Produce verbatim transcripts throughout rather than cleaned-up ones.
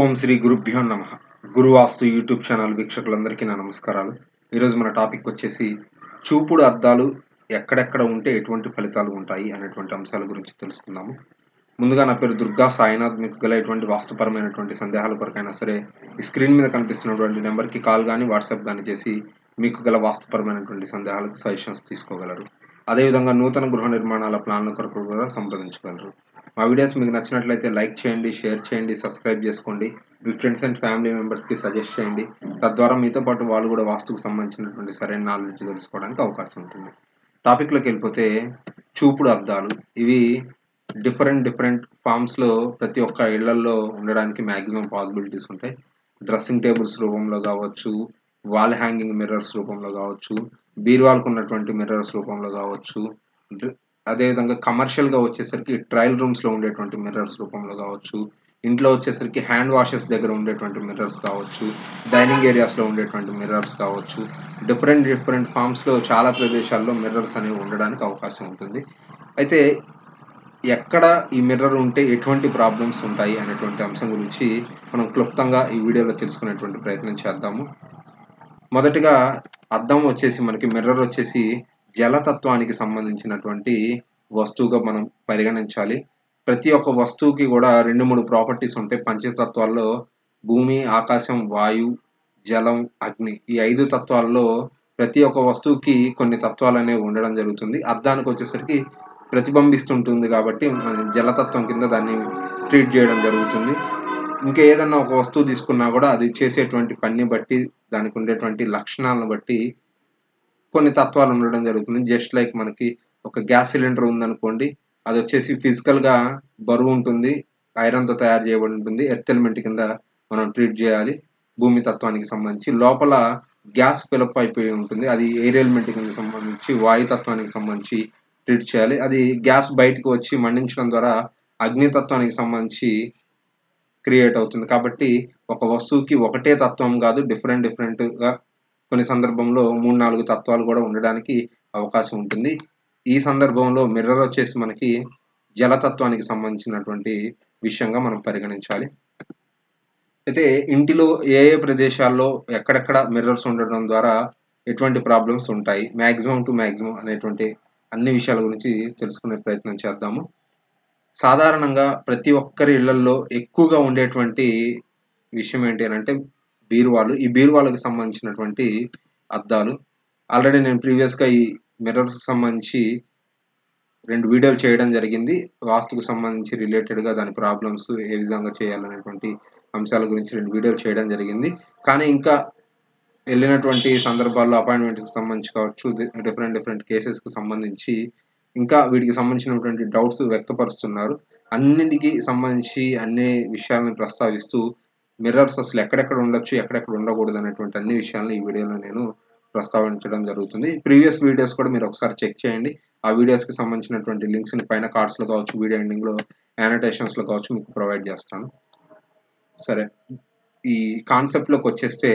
ओम श्री गुरुभ्यो नमः गुरुवास्तु YouTube channel वीक्षकुलंदरिकी ना नमस्कारालु। ई रोजु मन टापिक वच्चेसी चूपुडु अद्दालु एक्कडेक्कड उंटे एटुवंटि फलितालु उंटायि अनेटुवंटि अंशाल गुरिंचि तेलुसुकुंदामु। मुंदुगा ना पेरु दुर्गा साईनाथ। मीकु गल एटुवंटि वास्तुपरमैनटुवंटि संदेहाल कोरकैना सरे ई स्क्रीन मीद कनिपिस्तुन्नटुवंटि नंबर की काल गानी वाट्सएप गानी चेसी मीकु गल वास्तुपरमैनटुवंटि संदेहालकु सजेशन्स तीसुकोगलरु। अदे विधंगा नूतन गृह निर्माणाल प्लान्ल कोरकु कूडा संप्रदिंचगलरु। మా వీడియోస్ మీకు నచ్చినట్లయితే లైక్ చేయండి, షేర్ చేయండి, సబ్స్క్రైబ్ చేసుకోండి, మీ ఫ్రెండ్స్ అండ్ ఫ్యామిలీ మెంబర్స్ కి సజెస్ట్ చేయండి। తద్వారా మీతో పాటు వాళ్ళు కూడా వాస్తుకు సంబంధించినటువంటి సరైన నాలెడ్జ్ తెలుసుకోవడానికి అవకాశం ఉంటుంది। టాపిక్ లోకి వెళ్ళిపోతే చూపుడు అద్దాలు ఇవి డిఫరెంట్ డిఫరెంట్ ఫామ్స్ లో ప్రతి ఒక్క ఇళ్లలో ఉండడానికి మాక్సిమం పాసిబిలిటీస్ ఉంటాయి। డ్రెస్సింగ్ టేబుల్స్ రూపంలో కావచ్చు, వాల్ హ్యాంగింగ్ మిర్రర్స్ రూపంలో కావచ్చు, బీరువాలకు ఉన్నటువంటి మిర్రర్స్ రూపంలో కావచ్చు, అదే విధంగా కమర్షియల్ గా వచ్చేసరికి ట్రయల్ రూమ్స్ లో ఉండేటువంటి మిర్రర్స్ రూపంలో కావచ్చు, ఇంట్లో వచ్చేసరికి హ్యాండ్ వాషెస్ దగ్గర ఉండేటువంటి మిర్రర్స్ కావచ్చు, డైనింగ్ ఏరియాస్ లో ఉండేటువంటి మిర్రర్స్ కావచ్చు। డిఫరెంట్ డిఫరెంట్ ఫామ్స్ లో చాలా ప్రదేశాల్లో మిర్రర్స్ అనేవి ఉండడానికి అవకాశం ఉంటుంది। అయితే ఎక్కడ ఈ మిర్రర్ ఉంటే ఎటువంటి ప్రాబ్లమ్స్ ఉంటాయి అనేటువంటి అంశం గురించి మనం క్లుప్తంగా ఈ వీడియోలో తెలుసుకునేటువంటి ప్రయత్నం చేద్దాము। మొదటిగా అద్దం వచ్చేసి మనకి మిర్రర్ వచ్చేసి జలతత్వానికి సంబంధించినటువంటి వస్తువుగా మనం పరిగణించాలి। ప్రతి ఒక్క వస్తువుకి కూడా రెండు మూడు ప్రాపర్టీస్ ఉంటాయి। పంచతత్వాల్లో భూమి, ఆకాశం, వాయు, జలం, అగ్ని, ఈ ఐదు తత్వాల్లో ప్రతి ఒక్క వస్తువుకి కొన్ని తత్వాలు అనేవి ఉండడం జరుగుతుంది। అద్దానికి వచ్చేసరికి ప్రతిబింబిస్తుంటుంది కాబట్టి జలతత్వం కింద దాన్ని ట్రీట్ చేయడం జరుగుతుంది। ఇంకా ఏదన్నా ఒక వస్తువు తీసుకున్నా కూడా అది చేసేటువంటి పనిని బట్టి, దానికి ఉండేటువంటి లక్షణాలను బట్టి కొన్ని తత్వాలు ఉండడం జరుగుతుంది। జస్ట్ లైక్ మనకి ఒక గ్యాస్ సిలిండర్ ఉందనుకోండి, అది వచ్చేసి ఫిజికల్ గా బరువు ఉంటుంది, ఐరన్ తో తయారు చేయబడి ఉంటుంది, ఎర్త్ ఎలిమెంట్ కింద మనం ట్రీట్ చేయాలి। భూమి తత్వానికి సంబంధించి లోపల గ్యాస్ ఫిలప్ అయిపోయి ఉంటుంది, అది ఎయిర్ ఎలిమెంట్ కింద సంబంధించి వాయు తత్వానికి సంబంధించి ట్రీట్ చేయాలి, అది గ్యాస్ బయటకు వచ్చి మండించడం ద్వారా అగ్నితత్వానికి సంబంధించి క్రియేట్ అవుతుంది। కాబట్టి ఒక వస్తువుకి ఒకటే తత్వం కాదు, డిఫరెంట్ డిఫరెంట్ గా కొన్ని సందర్భంలో మూడు నాలుగు తత్వాలు కూడా ఉండడానికి అవకాశం ఉంటుంది। ఈ సందర్భంలో మిర్రర్ వచ్చేసి మనకి జలతత్వానికి సంబంధించినటువంటి విషయంగా మనం పరిగణించాలి। అయితే ఇంటిలో ఏ ఏ ప్రదేశాల్లో ఎక్కడెక్కడ మిర్రర్స్ ఉండడం ద్వారా ఎటువంటి ప్రాబ్లమ్స్ ఉంటాయి, మ్యాక్సిమం టు మ్యాక్సిమం అనేటువంటి అన్ని విషయాల గురించి తెలుసుకునే ప్రయత్నం చేద్దాము। సాధారణంగా ప్రతి ఒక్కరి ఇళ్లలో ఎక్కువగా ఉండేటువంటి విషయం ఏంటి అని అంటే బీరువాలు। ఈ బీరువాలకు సంబంధించినటువంటి అద్దాలు ఆల్రెడీ నేను ప్రీవియస్గా ఈ మిర్రర్స్ సంబంధించి రెండు వీడియోలు చేయడం జరిగింది। వాస్తుకు సంబంధించి రిలేటెడ్గా దాని ప్రాబ్లమ్స్ ఏ విధంగా చేయాలనేటువంటి అంశాల గురించి రెండు వీడియోలు చేయడం జరిగింది। కానీ ఇంకా వెళ్ళినటువంటి సందర్భాల్లో అపాయింట్మెంట్స్కి సంబంధించి కావచ్చు, డిఫరెంట్ డిఫరెంట్ కేసెస్కి సంబంధించి ఇంకా వీటికి సంబంధించినటువంటి డౌట్స్ వ్యక్తపరుస్తున్నారు। అన్నింటికి సంబంధించి అన్ని విషయాలను ప్రస్తావిస్తూ మిర్రర్స్ అసలు ఎక్కడెక్కడ ఉండొచ్చు, ఎక్కడెక్కడ ఉండకూడదు అనేటువంటి అన్ని విషయాలను ఈ వీడియోలో నేను ప్రస్తావించడం జరుగుతుంది। ప్రీవియస్ వీడియోస్ కూడా మీరు ఒకసారి చెక్ చేయండి, ఆ వీడియోస్కి సంబంధించినటువంటి లింక్స్ పైన కార్డ్స్లో కావచ్చు, వీడియో ఎండింగ్లో యానోటేషన్స్లో కావచ్చు మీకు ప్రొవైడ్ చేస్తాను। సరే, ఈ కాన్సెప్ట్లోకి వచ్చేస్తే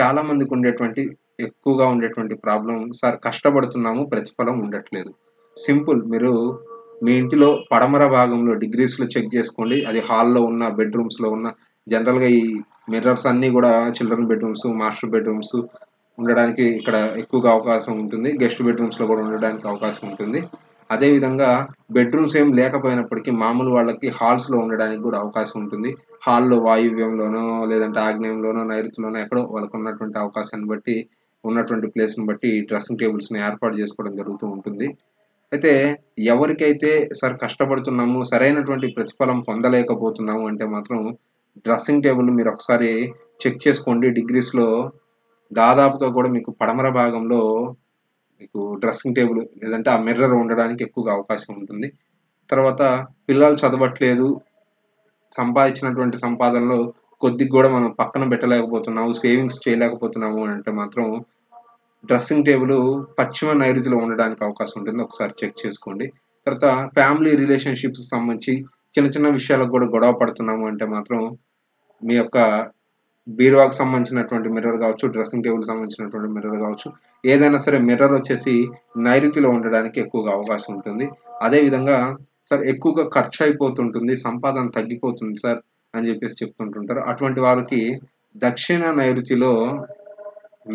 చాలా మందికి ఉండేటువంటి ఎక్కువగా ఉండేటువంటి ప్రాబ్లం, సార్ కష్టపడుతున్నాము ప్రతిఫలం ఉండట్లేదు। సింపుల్, మీరు మీ ఇంటిలో పడమర భాగంలో డిగ్రీస్లో చెక్ చేసుకోండి, అది హాల్లో ఉన్న బెడ్రూమ్స్లో ఉన్న జనరల్గా ఈ మిర్రర్స్ అన్నీ కూడా చిల్డ్రన్ బెడ్రూమ్స్, మాస్టర్ బెడ్రూమ్స్ ఉండడానికి ఇక్కడ ఎక్కువగా అవకాశం ఉంటుంది, గెస్ట్ బెడ్రూమ్స్లో కూడా ఉండడానికి అవకాశం ఉంటుంది। అదేవిధంగా బెడ్రూమ్స్ ఏం లేకపోయినప్పటికీ మామూలు వాళ్ళకి హాల్స్లో ఉండడానికి కూడా అవకాశం ఉంటుంది। హాల్లో వాయువ్యంలోనో లేదంటే ఆగ్నేయంలోనో నైరుతిలోనో ఎక్కడో వాళ్ళకు ఉన్నటువంటి అవకాశాన్ని బట్టి, ఉన్నటువంటి ప్లేస్ని బట్టి డ్రెస్సింగ్ టేబుల్స్ని ఏర్పాటు చేసుకోవడం జరుగుతూ ఉంటుంది। అయితే ఎవరికైతే సార్ కష్టపడుతున్నాము సరైనటువంటి ప్రతిఫలం పొందలేకపోతున్నాము అంటే మాత్రం డ్రెస్సింగ్ టేబుల్ మీరు ఒకసారి చెక్ చేసుకోండి, డిగ్రీస్లో దాదాపుగా కూడా మీకు పడమర భాగంలో మీకు డ్రెస్సింగ్ టేబుల్ లేదంటే ఆ మిర్రర్ ఉండడానికి ఎక్కువగా అవకాశం ఉంటుంది। తర్వాత పిల్లలు చదవట్లేదు, సంపాదించినటువంటి సంపాదనలో కొద్దిగా కూడా మనం పక్కన పెట్టలేకపోతున్నాము, సేవింగ్స్ చేయలేకపోతున్నాము అంటే మాత్రం డ్రెస్సింగ్ టేబుల్ పశ్చిమ నైరుతిలో ఉండడానికి అవకాశం ఉంటుంది, ఒకసారి చెక్ చేసుకోండి। తర్వాత ఫ్యామిలీ రిలేషన్షిప్స్ సంబంధించి చిన్న చిన్న విషయాలకు కూడా గొడవ పడుతున్నాము అంటే మాత్రం మీ యొక్క బీరువాకు సంబంధించినటువంటి మిర్రర్ కావచ్చు, డ్రెస్సింగ్ టేబుల్ సంబంధించినటువంటి మిర్రర్ కావచ్చు, ఏదైనా సరే మిర్రర్ వచ్చేసి నైరుతిలో ఉండడానికి ఎక్కువగా అవకాశం ఉంటుంది। అదేవిధంగా సార్ ఎక్కువగా ఖర్చు అయిపోతుంటుంది, సంపాదన తగ్గిపోతుంది సార్ అని చెప్పేసి చెప్తుంటుంటారు. అటువంటి వాళ్ళకి దక్షిణ నైరుతిలో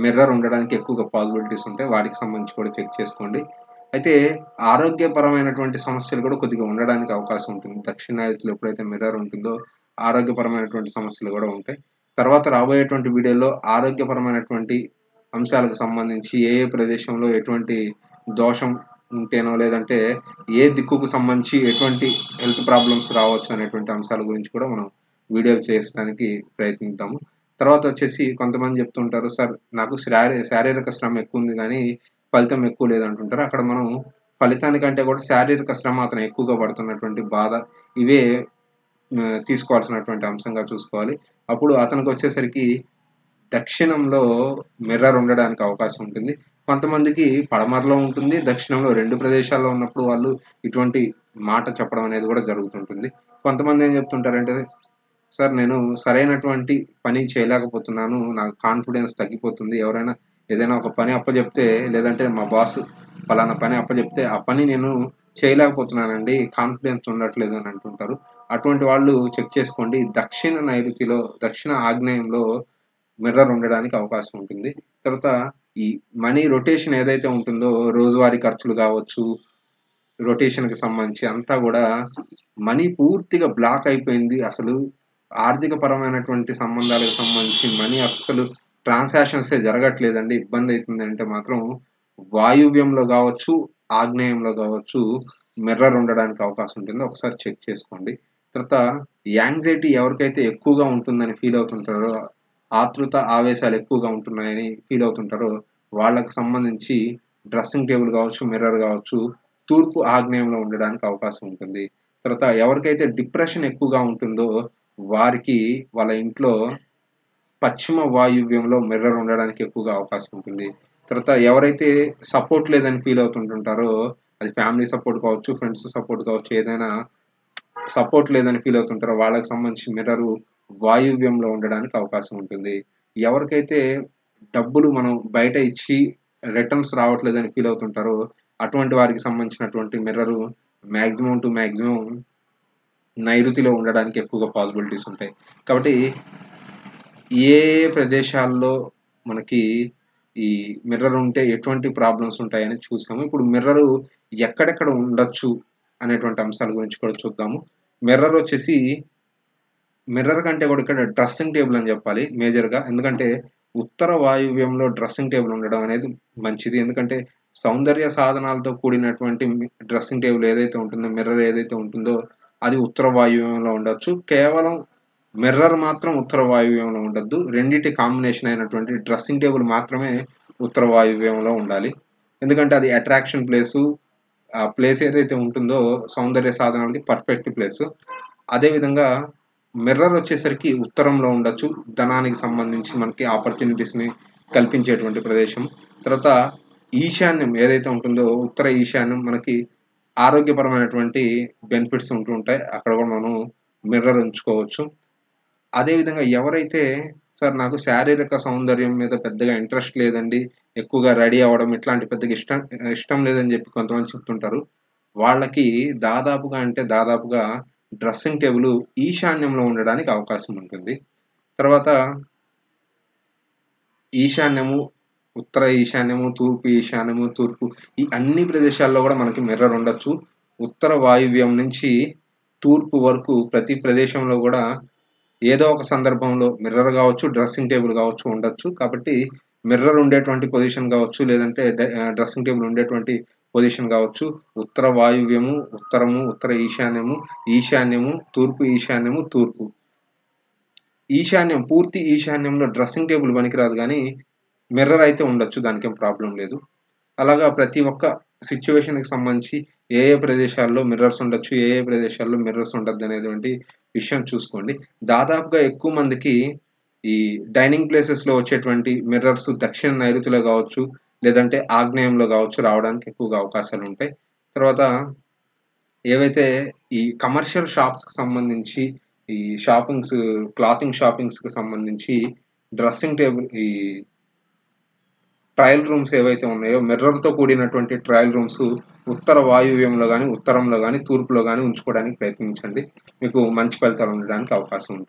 మిర్రర్ ఉండడానికి ఎక్కువగా పాజిబిలిటీస్ ఉంటాయి. వాటికి సంబంధించి కూడా చెక్ చేసుకోండి. అయితే ఆరోగ్యపరమైనటువంటి సమస్యలు కూడా కొద్దిగా ఉండడానికి అవకాశం ఉంటుంది. దక్షిణ నైరుతిలో ఎప్పుడైతే మిర్రర్ ఉంటుందో ఆరోగ్యపరమైనటువంటి సమస్యలు కూడా ఉంటాయి. తర్వాత రాబోయేటువంటి వీడియోలో ఆరోగ్యపరమైనటువంటి అంశాలకు సంబంధించి ఏ ఏ ప్రదేశంలో ఎటువంటి దోషం ఉంటేనో లేదంటే ఏ దిక్కుకు సంబంధించి ఎటువంటి హెల్త్ ప్రాబ్లమ్స్ రావచ్చు అనేటువంటి అంశాల గురించి కూడా మనం వీడియో చేయడానికి ప్రయత్నిద్దాము. తర్వాత వచ్చేసి కొంతమంది చెప్తుంటారు, సార్ నాకు శారీ శారీరక శ్రమ ఎక్కువ ఉంది కానీ ఫలితం ఎక్కువ లేదంటుంటారు. అక్కడ మనం ఫలితానికంటే కూడా శారీరక శ్రమ అతను ఎక్కువగా పడుతున్నటువంటి బాధ ఇవే తీసుకోవాల్సినటువంటి అంశంగా చూసుకోవాలి. అప్పుడు అతనికి వచ్చేసరికి దక్షిణంలో మిర్రర్ ఉండడానికి అవకాశం ఉంటుంది. కొంతమందికి పడమరలో ఉంటుంది, దక్షిణంలో రెండు ప్రదేశాల్లో ఉన్నప్పుడు వాళ్ళు ఇటువంటి మాట చెప్పడం అనేది కూడా జరుగుతుంటుంది. కొంతమంది ఏం చెప్తుంటారంటే, సార్ నేను సరైనటువంటి పని చేయలేకపోతున్నాను, నాకు కాన్ఫిడెన్స్ తగ్గిపోతుంది, ఎవరైనా ఏదైనా ఒక పని అప్పచెప్తే లేదంటే మా బాస్ ఫలానా పని అప్పచెప్తే ఆ పని నేను చేయలేకపోతున్నానండి, కాన్ఫిడెన్స్ ఉండట్లేదు అని అంటుంటారు. అటువంటి వాళ్ళు చెక్ చేసుకోండి, దక్షిణ నైరుతిలో దక్షిణ ఆగ్నేయంలో మిర్రర్ ఉండడానికి అవకాశం ఉంటుంది. తర్వాత ఈ మనీ రొటేషన్ ఏదైతే ఉంటుందో రోజువారీ ఖర్చులు కావచ్చు, రొటేషన్కి సంబంధించి అంతా కూడా మనీ పూర్తిగా బ్లాక్ అయిపోయింది. అసలు ఆర్థిక పరమైనటువంటి సంబంధాలకు సంబంధించి మనీ అస్సలు ట్రాన్సాక్షన్సే జరగట్లేదండి, ఇబ్బంది అవుతుంది అంటే మాత్రం వాయువ్యంలో కావచ్చు ఆగ్నేయంలో కావచ్చు మిర్రర్ ఉండడానికి అవకాశం ఉంటుంది. ఒకసారి చెక్ చేసుకోండి. తర్వాత యాంగ్జైటీ ఎవరికైతే ఎక్కువగా ఉంటుందని ఫీల్ అవుతుంటారో, ఆతృత ఆవేశాలు ఎక్కువగా ఉంటున్నాయని ఫీల్ అవుతుంటారో వాళ్ళకు సంబంధించి డ్రెస్సింగ్ టేబుల్ కావచ్చు మిర్రర్ కావచ్చు తూర్పు ఆగ్నేయంలో ఉండడానికి అవకాశం ఉంటుంది. తర్వాత ఎవరికైతే డిప్రెషన్ ఎక్కువగా ఉంటుందో వారికి వాళ్ళ ఇంట్లో పశ్చిమ వాయువ్యంలో మిర్రర్ ఉండడానికి ఎక్కువగా అవకాశం ఉంటుంది. తర్వాత ఎవరైతే సపోర్ట్ లేదని ఫీల్ అవుతుంటుంటారో, అది ఫ్యామిలీ సపోర్ట్ కావచ్చు ఫ్రెండ్స్ సపోర్ట్ కావచ్చు, ఏదైనా సపోర్ట్ లేదని ఫీల్ అవుతుంటారో వాళ్ళకి సంబంధించి మిర్రరు వాయువ్యంలో ఉండడానికి అవకాశం ఉంటుంది. ఎవరికైతే డబ్బులు మనం బయట ఇచ్చి రిటర్న్స్ రావట్లేదని ఫీల్ అవుతుంటారో అటువంటి వారికి సంబంధించినటువంటి మిర్రరు మ్యాక్సిమం టు మ్యాక్సిమం నైరుతిలో ఉండడానికి ఎక్కువగా పాసిబిలిటీస్ ఉంటాయి. కాబట్టి ఏ ప్రదేశాల్లో మనకి ఈ మిర్రర్ ఉంటే ఎటువంటి ప్రాబ్లమ్స్ ఉంటాయని చూసాము. ఇప్పుడు మిర్రరు ఎక్కడెక్కడ ఉండొచ్చు అనేటువంటి అంశాల గురించి కూడా చూద్దాము. మిర్రర్ వచ్చేసి మిర్రర్ కంటే కూడా ఇక్కడ డ్రెస్సింగ్ టేబుల్ అని చెప్పాలి మేజర్గా. ఎందుకంటే ఉత్తర వాయువ్యంలో డ్రెస్సింగ్ టేబుల్ ఉండడం అనేది మంచిది. ఎందుకంటే సౌందర్య సాధనాలతో కూడినటువంటి డ్రెస్సింగ్ టేబుల్ ఏదైతే ఉంటుందో మిర్రర్ ఏదైతే ఉంటుందో అది ఉత్తర వాయువ్యంలో ఉండొచ్చు. కేవలం మిర్రర్ మాత్రం ఉత్తర వాయువ్యంలో ఉండద్దు. రెండింటి కాంబినేషన్ అయినటువంటి డ్రెస్సింగ్ టేబుల్ మాత్రమే ఉత్తర వాయువ్యంలో ఉండాలి. ఎందుకంటే అది అట్రాక్షన్ ప్లేసు, ఆ ప్లేస్ ఏదైతే ఉంటుందో సౌందర్య సాధనాలకి పర్ఫెక్ట్ ప్లేసు. అదేవిధంగా మిర్రర్ వచ్చేసరికి ఉత్తరంలో ఉండొచ్చు, ధనానికి సంబంధించి మనకి ఆపర్చునిటీస్ని కల్పించేటువంటి ప్రదేశం. తర్వాత ఈశాన్యం ఏదైతే ఉంటుందో ఉత్తర ఈశాన్యం మనకి ఆరోగ్యపరమైనటువంటి బెనిఫిట్స్ ఉంటూ ఉంటాయి. అక్కడ కూడా మనం మిర్రర్ ఉంచుకోవచ్చు. అదేవిధంగా ఎవరైతే సార్ నాకు శారీరక సౌందర్యం మీద పెద్దగా ఇంట్రెస్ట్ లేదండి, ఎక్కువగా రెడీ అవ్వడం ఇట్లాంటి పెద్దగా ఇష్టం ఇష్టం లేదని చెప్పి కొంతమంది చెప్తుంటారు, వాళ్ళకి దాదాపుగా అంటే దాదాపుగా డ్రెస్సింగ్ టేబుల్ ఈశాన్యంలో ఉండడానికి అవకాశం ఉంటుంది. తర్వాత ఈశాన్యము ఉత్తర ఈశాన్యము తూర్పు ఈశాన్యము తూర్పు ఈ అన్ని ప్రదేశాల్లో కూడా మనకి మిర్రర్ ఉండొచ్చు. ఉత్తర వాయువ్యం నుంచి తూర్పు వరకు ప్రతి ప్రదేశంలో కూడా ఏదో ఒక సందర్భంలో మిర్రర్ కావచ్చు డ్రెస్సింగ్ టేబుల్ కావచ్చు ఉండొచ్చు. కాబట్టి మిర్రర్ ఉండేటువంటి పొజిషన్ కావచ్చు లేదంటే డ్రెస్సింగ్ టేబుల్ ఉండేటువంటి పొజిషన్ కావచ్చు ఉత్తర వాయువ్యము ఉత్తరము ఉత్తర ఈశాన్యము ఈశాన్యము తూర్పు ఈశాన్యము తూర్పు ఈశాన్యం పూర్తి ఈశాన్యంలో డ్రెస్సింగ్ టేబుల్ పనికిరాదు కానీ మిర్రర్ అయితే ఉండొచ్చు, దానికేం ప్రాబ్లం లేదు. అలాగా ప్రతి ఒక్క సిచ్యువేషన్కి సంబంధించి ఏ ఏ ప్రదేశాల్లో మిర్రర్స్ ఉండొచ్చు ఏ ఏ ప్రదేశాల్లో మిర్రర్స్ ఉండద్దు అనేటువంటి విషయం చూసుకోండి. దాదాపుగా ఎక్కువ మందికి ఈ డైనింగ్ ప్లేసెస్లో వచ్చేటువంటి మిర్రర్స్ దక్షిణ నైరుతిలో కావచ్చు లేదంటే ఆగ్నేయంలో కావచ్చు రావడానికి ఎక్కువగా అవకాశాలు ఉంటాయి. తర్వాత ఏవైతే ఈ కమర్షియల్ షాప్స్కి సంబంధించి ఈ షాపింగ్స్ క్లాతింగ్ షాపింగ్స్కి సంబంధించి డ్రెస్సింగ్ టేబుల్ ఈ ట్రయల్ రూమ్స్ ఏవైతే ఉన్నాయో మిర్రర్తో కూడినటువంటి ట్రయల్ రూమ్స్ ఉత్తర వాయువ్యంలో కానీ ఉత్తరంలో కానీ తూర్పులో కానీ ఉంచుకోవడానికి ప్రయత్నించండి. మీకు మంచి ఫలితాలు ఉండడానికి అవకాశం ఉంటుంది.